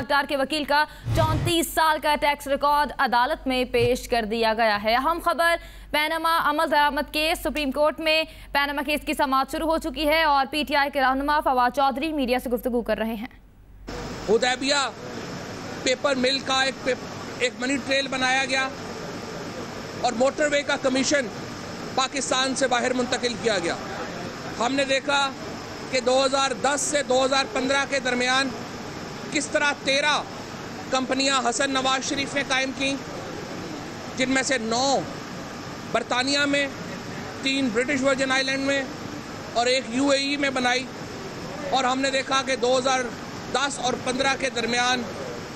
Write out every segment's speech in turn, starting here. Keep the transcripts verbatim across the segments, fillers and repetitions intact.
अख्तार के वकील का चौंतीस साल का टैक्स रिकॉर्ड अदालत में पेश कर दिया गया है। अहम खबर, पैनामा अमल दरामद केस, सुप्रीम कोर्ट में पैनामा केस की समाअत शुरू हो चुकी है और पीटीआई के रहनुमा पवा चौधरी मीडिया से गुफ्तगू कर रहे हैं। हुदैबिया पेपर मिल का एक, एक मनी ट्रेल बनाया गया और मोटरवे का कमीशन पाकिस्तान से बाहर मुंतकिल किया गया। हमने देखा कि दो हज़ार दस से दो हज़ार पंद्रह के दरमियान किस तरह तेरह कंपनियां हसन नवाज शरीफ ने कायम की, जिनमें से नौ बरतानिया में, तीन ब्रिटिश वर्जिन आइलैंड में और एक यूएई में बनाई। और हमने देखा कि दो हज़ार दस और पंद्रह के दरमियान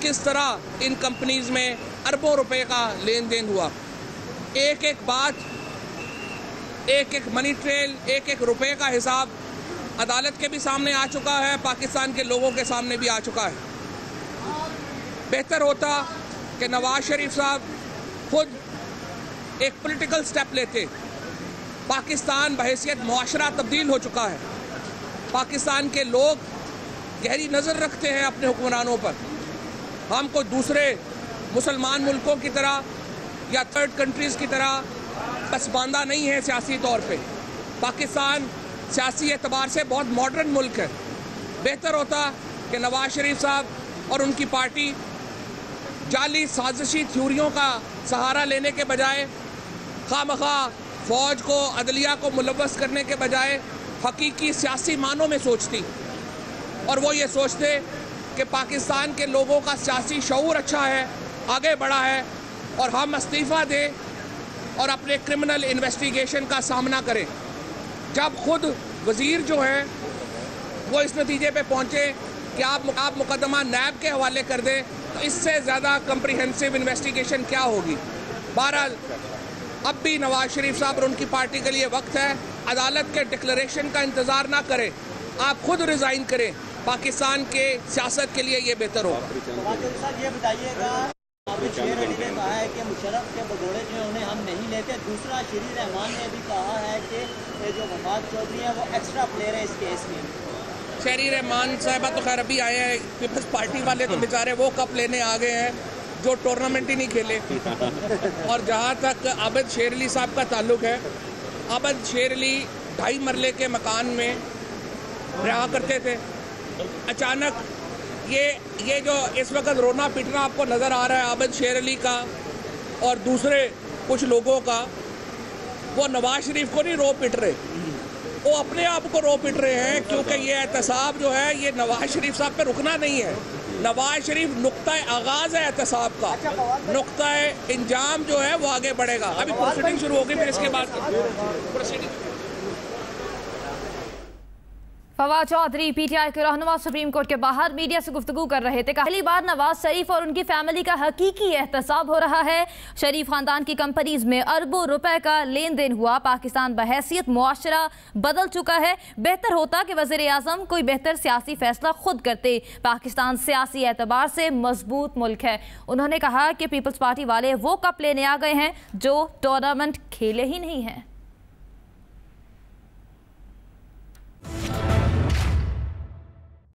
किस तरह इन कंपनीज़ में अरबों रुपए का लेन देन हुआ। एक एक बात, एक एक मनी ट्रेल, एक एक रुपए का हिसाब अदालत के भी सामने आ चुका है, पाकिस्तान के लोगों के सामने भी आ चुका है। बेहतर होता कि नवाज शरीफ साहब खुद एक पॉलिटिकल स्टेप लेते। पाकिस्तान बहैसियत मुआशरा तब्दील हो चुका है। पाकिस्तान के लोग गहरी नज़र रखते हैं अपने हुक्मरानों पर। हम कोई दूसरे मुसलमान मुल्कों की तरह या थर्ड कंट्रीज़ की तरह पसमानदा नहीं है सियासी तौर पे। पाकिस्तान सियासी एतबार से बहुत मॉडर्न मुल्क है। बेहतर होता कि नवाज शरीफ साहब और उनकी पार्टी जाली साजिशी थ्योरियों का सहारा लेने के बजाय, खामखा फौज को, अदलिया को मुलव्वस करने के बजाय हकीकी सियासी मानों में सोचती और वो ये सोचते कि पाकिस्तान के लोगों का सियासी शऊर अच्छा है, आगे बढ़ा है और हम इस्तीफ़ा दें और अपने क्रिमिनल इन्वेस्टिगेशन का सामना करें। जब खुद वज़ीर जो हैं वो इस नतीजे पे पहुँचे कि आप आप मुकदमा नैब के हवाले कर दें, तो इससे ज़्यादा कम्प्रिहेंसिव इन्वेस्टिगेशन क्या होगी। बहरहाल अब भी नवाज शरीफ साहब और उनकी पार्टी के लिए वक्त है। अदालत के डिक्लेरेशन का इंतज़ार ना करें, आप खुद रिज़ाइन करें। पाकिस्तान के सियासत के लिए ये बेहतर होगा। आबिद शेर अली ने कहा है कि मुशर्रफ के भगोड़े जो उन्हें हम नहीं लेते। दूसरा, शेरी रहमान ने भी कहा है कि जो फवाद चौधरी हैं वो एक्स्ट्रा प्लेयर है इस केस में। शेरी रहमान साहबा तो खैर अभी आए हैं, पीपल्स पार्टी वाले तो बेचारे वो कप लेने आ गए हैं जो टूर्नामेंट ही नहीं खेले। और जहाँ तक आबिद शेर अली साहब का ताल्लुक है, आबिद शेर अली ढाई मरले के मकान में रहा करते थे। अचानक ये ये जो इस वक्त रोना पीटना आपको नज़र आ रहा है आबिद शेर अली का और दूसरे कुछ लोगों का, वो नवाज शरीफ को नहीं रो पीट रहे, वो अपने आप को रो पीट रहे हैं। क्योंकि ये एहतसाब जो है ये नवाज शरीफ साहब पे रुकना नहीं है। नवाज शरीफ नुक्ता आगाज़ है एहतसाब का, नुक्ता इंजाम जो है वो आगे बढ़ेगा। अभी प्रोसीडिंग शुरू होगी, फिर इसके बाद प्रोसीडिंग। पवा चौधरी पीटीआई के रहनुमा सुप्रीम कोर्ट के बाहर मीडिया से गुफ्तगू कर रहे थे। पहली बार नवाज शरीफ और उनकी फैमिली का हकीकी एहतसाब हो रहा है। शरीफ खानदान की कंपनीज में अरबों रुपए का लेन देन हुआ। पाकिस्तान बहैसियत मुआशरा बदल चुका है। बेहतर होता कि वज़ीर आज़म कोई बेहतर सियासी फैसला खुद करते। पाकिस्तान सियासी एतबार से मजबूत मुल्क है। उन्होंने कहा कि पीपल्स पार्टी वाले वो कप लेने आ गए हैं जो टूर्नामेंट खेले ही नहीं हैं।